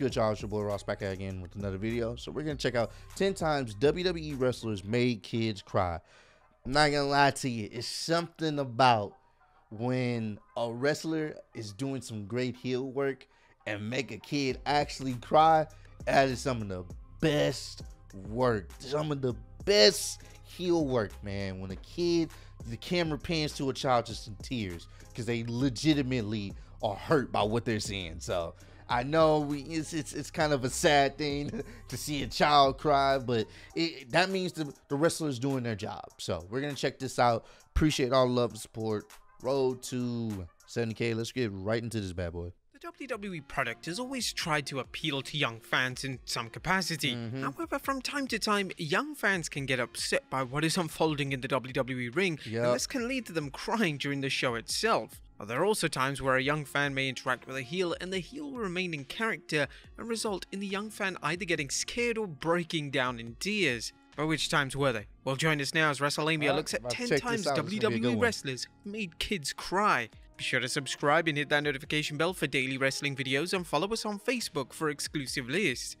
good, y'all? It's your boy Ross back out again with another video. So we're going to check out 10 times WWE wrestlers made kids cry. I'm not going to lie to you. It's something about when a wrestler is doing some great heel work and make a kid actually cry. That is some of the best work. Some of the best heel work, man. When a kid, the camera pans to a child just in tears because they legitimately are hurt by what they're seeing. So I know it's kind of a sad thing to see a child cry, but that means the wrestler's doing their job. So we're gonna check this out. Appreciate all love and support. Road to 70K. Let's get right into this bad boy. The WWE product has always tried to appeal to young fans in some capacity. However, from time to time, young fans can get upset by what is unfolding in the WWE ring, and this can lead to them crying during the show itself. There are also times where a young fan may interact with a heel and the heel will remain in character and result in the young fan either getting scared or breaking down in tears. But which times were they? Well, join us now as WrestleMania looks at 10 times WWE wrestlers made kids cry. Be sure to subscribe and hit that notification bell for daily wrestling videos and follow us on Facebook for exclusive lists.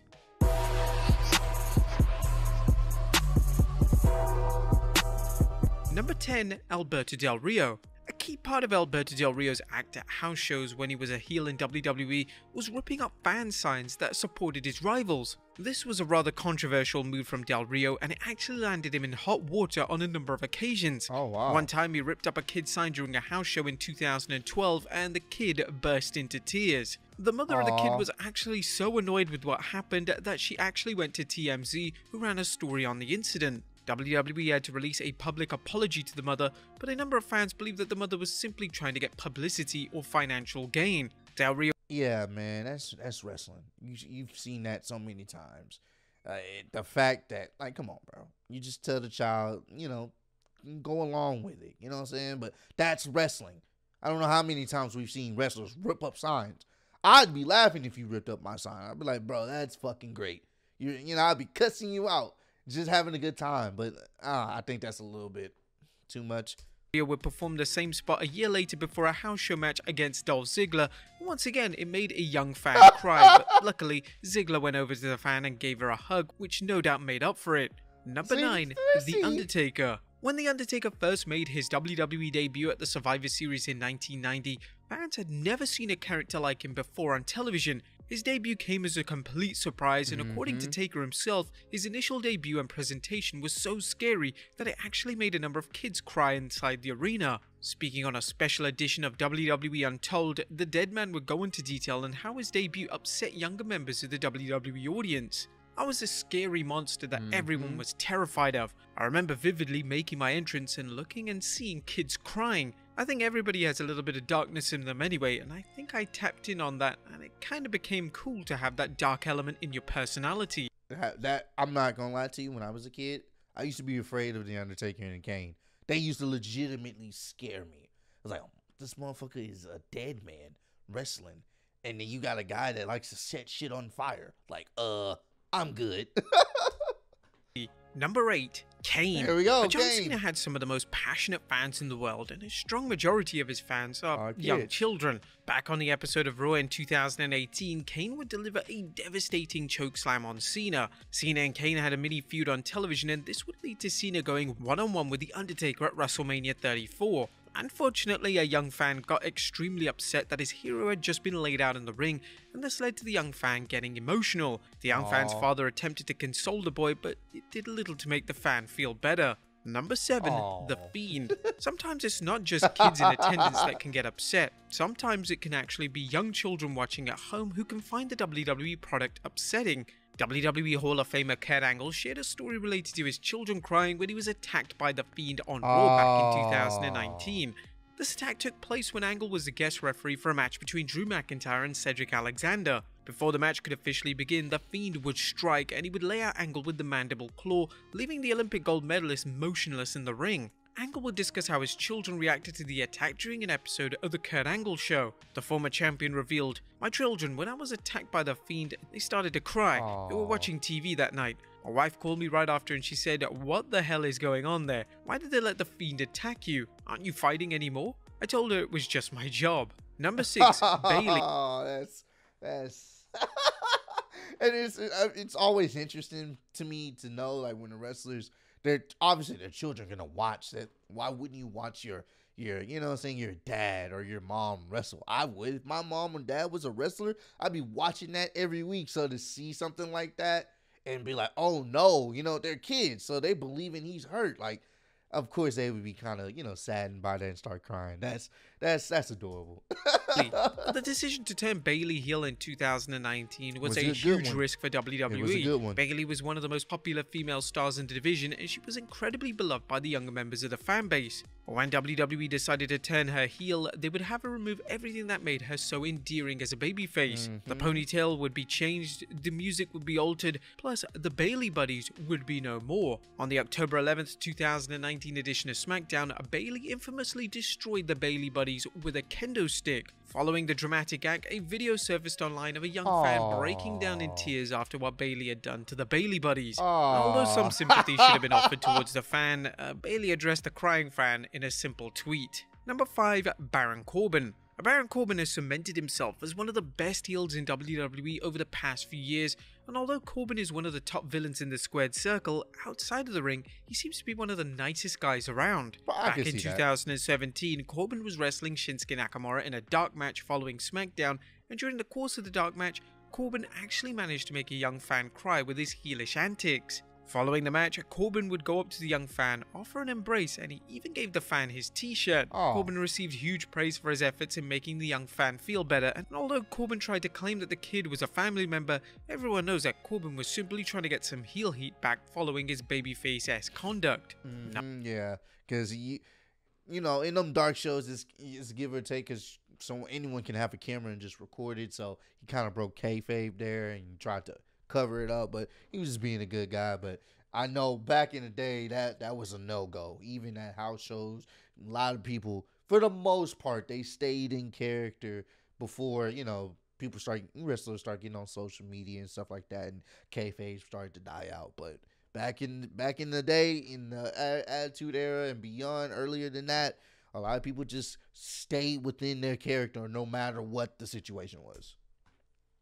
Number 10, Alberto Del Rio. A key part of Alberto Del Rio's act at house shows when he was a heel in WWE was ripping up fan signs that supported his rivals. This was a rather controversial move from Del Rio, and it actually landed him in hot water on a number of occasions. Oh, wow. One time he ripped up a kid's sign during a house show in 2012 and the kid burst into tears. The mother of the kid was actually so annoyed with what happened that she actually went to TMZ, who ran a story on the incident. WWE had to release a public apology to the mother, but a number of fans believe that the mother was simply trying to get publicity or financial gain. Del Rio. Yeah, man, that's wrestling. You've seen that so many times. The fact that, like, come on, bro. You just tell the child, you know, go along with it. You know what I'm saying? But that's wrestling. I don't know how many times we've seen wrestlers rip up signs. I'd be laughing if you ripped up my sign. I'd be like, bro, that's fucking great. You know, I'd be cussing you out. Just having a good time, but I think that's a little bit too much. He would perform the same spot a year later before a house show match against Dolph Ziggler. Once again, it made a young fan cry, but luckily, Ziggler went over to the fan and gave her a hug, which no doubt made up for it. Number 9, The Undertaker. When The Undertaker first made his WWE debut at the Survivor Series in 1990, fans had never seen a character like him before on television. His debut came as a complete surprise, and according to Taker himself, his initial debut and presentation was so scary that it actually made a number of kids cry inside the arena. Speaking on a special edition of WWE Untold, the Deadman would go into detail on how his debut upset younger members of the WWE audience. I was a scary monster that everyone was terrified of. I remember vividly making my entrance and looking and seeing kids crying. I think everybody has a little bit of darkness in them anyway, and I think I tapped in on that, and it kind of became cool to have that dark element in your personality. I'm not gonna lie to you, when I was a kid, I used to be afraid of The Undertaker and Kane. They used to legitimately scare me. I was like, oh, this motherfucker is a dead man wrestling, and then you got a guy that likes to set shit on fire. Like, I'm good. Number 8, Kane. Here we go, John Cena had some of the most passionate fans in the world, and a strong majority of his fans are young children. Back on the episode of Raw in 2018, Kane would deliver a devastating chokeslam on Cena. Cena and Kane had a mini feud on television, and this would lead to Cena going one-on-one with The Undertaker at WrestleMania 34. Unfortunately, a young fan got extremely upset that his hero had just been laid out in the ring, and this led to the young fan getting emotional. The young fan's father attempted to console the boy, but it did little to make the fan feel better. Number 7, The Fiend. Sometimes it's not just kids in attendance that can get upset. Sometimes it can actually be young children watching at home who can find the WWE product upsetting. WWE Hall of Famer Kurt Angle shared a story related to his children crying when he was attacked by The Fiend on Raw back in 2019. This attack took place when Angle was a guest referee for a match between Drew McIntyre and Cedric Alexander. Before the match could officially begin, The Fiend would strike and he would lay out Angle with the mandible claw, leaving the Olympic gold medalist motionless in the ring. Angle would discuss how his children reacted to the attack during an episode of The Kurt Angle Show. The former champion revealed, "My children, when I was attacked by The Fiend, they started to cry. They were watching TV that night. My wife called me right after and she said, what the hell is going on there? Why did they let The Fiend attack you? Aren't you fighting anymore? I told her it was just my job." Number 6, Bayley. That's And it's always interesting to me to know, like, when the wrestlers, they're obviously their children are gonna watch that. Why wouldn't you watch your you know what I'm saying, your dad or your mom wrestle? I would. If my mom or dad was a wrestler, I'd be watching that every week. So to see something like that and be like, oh no, you know, they're kids, so they believing he's hurt. Like, of course they would be kind of, you know, saddened by that and start crying. That's adorable. The decision to turn Bayley heel in 2019 was a huge risk for WWE. It was a good one. Bayley was one of the most popular female stars in the division, and she was incredibly beloved by the younger members of the fan base. When WWE decided to turn her heel, they would have her remove everything that made her so endearing as a babyface. The ponytail would be changed, the music would be altered, plus the Bayley buddies would be no more. On the October 11th, 2019 edition of SmackDown, Bayley infamously destroyed the Bayley buddies with a kendo stick. Following the dramatic act, a video surfaced online of a young fan breaking down in tears after what Bayley had done to the Bayley buddies. Although some sympathy should have been offered towards the fan, Bayley addressed the crying fan in a simple tweet. Number 5. Baron Corbin. Baron Corbin has cemented himself as one of the best heels in WWE over the past few years, and although Corbin is one of the top villains in the squared circle, outside of the ring, he seems to be one of the nicest guys around. Back in 2017, Corbin was wrestling Shinsuke Nakamura in a dark match following SmackDown, and during the course of the dark match, Corbin actually managed to make a young fan cry with his heelish antics. Following the match, Corbin would go up to the young fan, offer an embrace, and he even gave the fan his t-shirt. Corbin received huge praise for his efforts in making the young fan feel better, and although Corbin tried to claim that the kid was a family member, everyone knows that Corbin was simply trying to get some heel heat back following his babyface-esque conduct. Yeah, because you know, in them dark shows, it's give or take, because anyone can have a camera and just record it, so he kind of broke kayfabe there and tried to cover it up, but he was just being a good guy. But I know back in the day that was a no-go. Even at house shows, a lot of people, for the most part, they stayed in character before, you know, wrestlers start getting on social media and stuff like that, and kayfabe started to die out. But back in the day, in the Attitude Era and beyond, earlier than that, a lot of people just stayed within their character no matter what the situation was.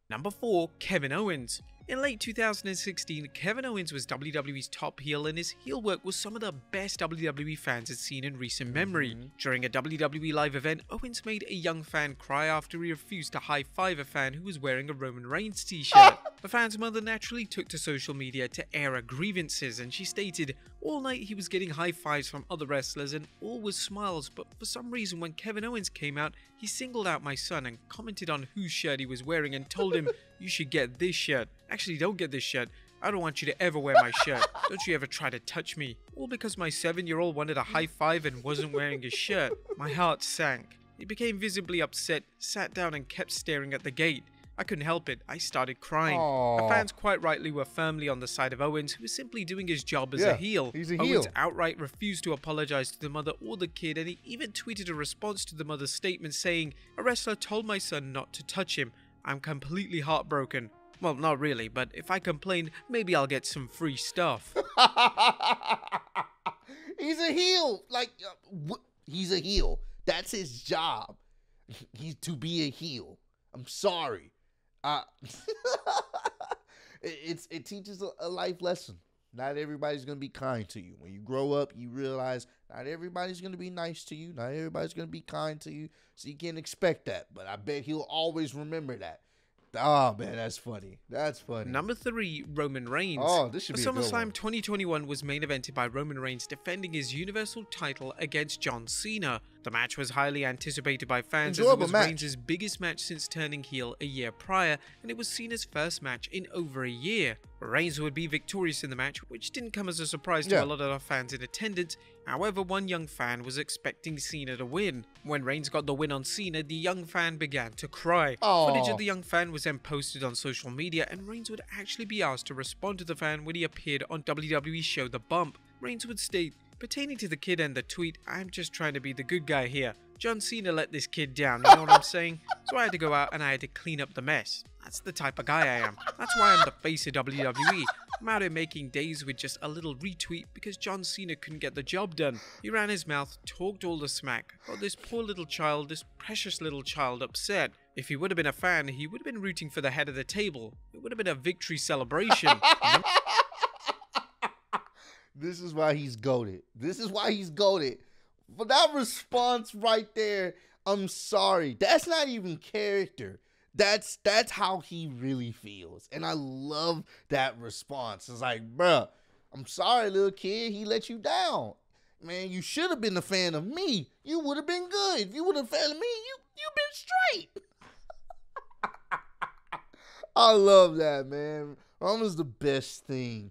Number 4. Kevin Owens. In late 2016, Kevin Owens was WWE's top heel, and his heel work was some of the best WWE fans had seen in recent memory. During a WWE live event, Owens made a young fan cry after he refused to high-five a fan who was wearing a Roman Reigns t-shirt. The fan's mother naturally took to social media to air her grievances, and she stated, "All night he was getting high-fives from other wrestlers and all was smiles, but for some reason when Kevin Owens came out, he singled out my son and commented on whose shirt he was wearing and told him, 'You should get this shirt. Actually, don't get this shirt. I don't want you to ever wear my shirt. Don't you ever try to touch me.' All because my 7-year-old wanted a high five and wasn't wearing his shirt. My heart sank. He became visibly upset, sat down and kept staring at the gate. I couldn't help it. I started crying." The fans quite rightly were firmly on the side of Owens, who was simply doing his job as a heel. Owens outright refused to apologize to the mother or the kid, and he even tweeted a response to the mother's statement saying, "A wrestler told my son not to touch him. I'm completely heartbroken. Well, not really, but if I complain, maybe I'll get some free stuff." He's a heel. Like, he's a heel. That's his job. He's to be a heel. I'm sorry. It teaches a life lesson. Not everybody's going to be kind to you. When you grow up, you realize not everybody's going to be nice to you. Not everybody's going to be kind to you. So you can't expect that. But I bet he'll always remember that. Oh man, that's funny. That's funny. Number 3, Roman Reigns. This should be a good one. SummerSlam 2021 was main evented by Roman Reigns defending his Universal title against John Cena. The match was highly anticipated by fans, as it was Reigns' biggest match since turning heel a year prior, and it was Cena's first match in over a year. Reigns would be victorious in the match, which didn't come as a surprise to a lot of the fans in attendance. However, one young fan was expecting Cena to win. When Reigns got the win on Cena, the young fan began to cry. Footage of the young fan was then posted on social media, and Reigns would actually be asked to respond to the fan when he appeared on WWE's show The Bump. Reigns would state, "Pertaining to the kid and the tweet, I'm just trying to be the good guy here. John Cena let this kid down, you know what I'm saying? So I had to go out and I had to clean up the mess. That's the type of guy I am. That's why I'm the face of WWE. I'm out here making days with just a little retweet because John Cena couldn't get the job done. He ran his mouth, talked all the smack, got this poor little child, this precious little child upset. If he would have been a fan, he would have been rooting for the head of the table. It would have been a victory celebration. This is why he's goated. This is why he's goated. For that response right there, I'm sorry. That's not even character. That's how he really feels. And I love that response. It's like, bruh, I'm sorry, little kid. He let you down. Man, you should have been a fan of me. You would have been good. If you would have fan of me, you've been straight. I love that, man. Roman's the best thing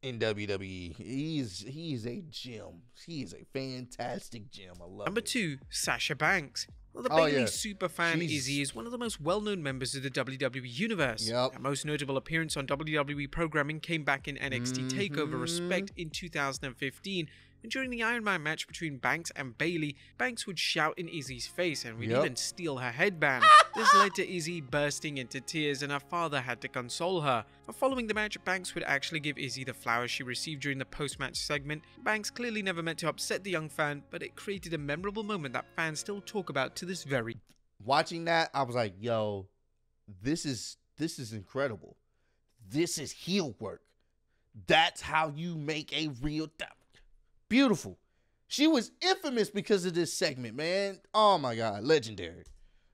in WWE. He is a gem. He is a fantastic gem. I love it. Number 2, Sasha Banks. Well, the Bayley superfan Izzy is one of the most well-known members of the WWE universe. Yep. Her most notable appearance on WWE programming came back in NXT TakeOver Respect in 2015. And during the Iron Man match between Banks and Bayley, Banks would shout in Izzy's face and would even steal her headband. This led to Izzy bursting into tears, and her father had to console her. Following the match, Banks would actually give Izzy the flowers she received during the post-match segment. Banks clearly never meant to upset the young fan, but it created a memorable moment that fans still talk about to this very day. Watching that, I was like, yo, this is incredible. This is heel work. That's how you make a real... Beautiful. She was infamous because of this segment, man. Oh my God, legendary.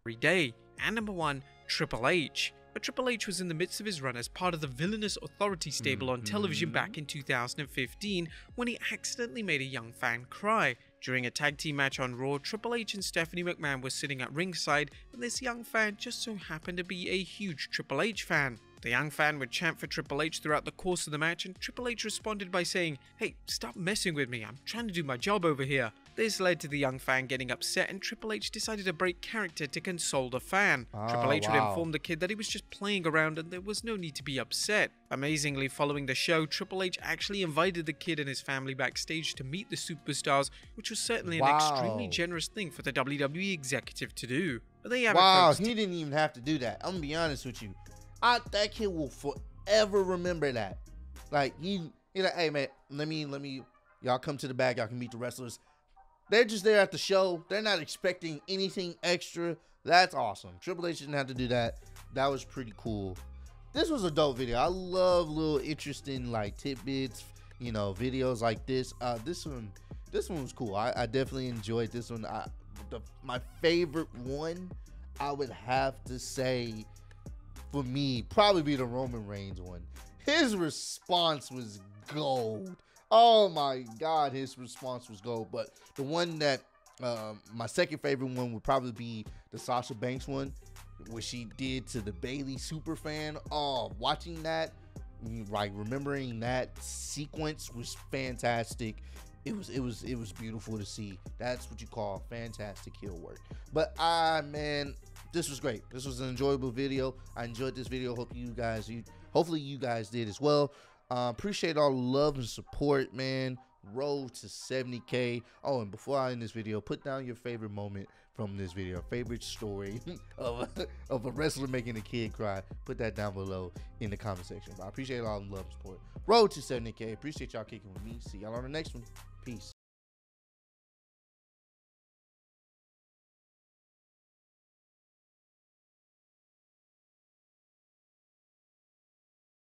Every day. And number 1, Triple H. But Triple H was in the midst of his run as part of the villainous authority stable on television back in 2015 when he accidentally made a young fan cry. During a tag team match on Raw, Triple H and Stephanie McMahon were sitting at ringside, and this young fan just so happened to be a huge Triple H fan. The young fan would chant for Triple H throughout the course of the match, and Triple H responded by saying, "Hey, stop messing with me, I'm trying to do my job over here." This led to the young fan getting upset, and Triple H decided to break character to console the fan. Triple H would inform the kid that he was just playing around and there was no need to be upset. Amazingly, following the show, Triple H actually invited the kid and his family backstage to meet the superstars, which was certainly an extremely generous thing for the WWE executive to do. But they haven't he didn't even have to do that. I'm gonna be honest with you. That kid will forever remember that. Like, he's like, hey man, let me, y'all come to the back, y'all can meet the wrestlers. They're just there at the show. They're not expecting anything extra. That's awesome. Triple H didn't have to do that. That was pretty cool. This was a dope video. I love little interesting, like, tidbits, you know, videos like this. This one was cool. I definitely enjoyed this one. My favorite one, I would have to say, for me, probably be the Roman Reigns one. His response was gold. Oh my God, his response was gold. But the one that, my second favorite one would probably be the Sasha Banks one, what she did to the Bayley superfan. Oh, watching that, like remembering that sequence was fantastic. It was beautiful to see. That's what you call fantastic heel work. But man, this was great. This was an enjoyable video. I enjoyed this video. Hope hopefully you guys did as well. Appreciate all the love and support, man. Road to 70K. Oh, and before I end this video, put down your favorite moment from this video, favorite story of a wrestler making a kid cry. Put that down below in the comment section. But I appreciate all the love and support. Road to 70K. Appreciate y'all kicking with me. See y'all on the next one. Peace.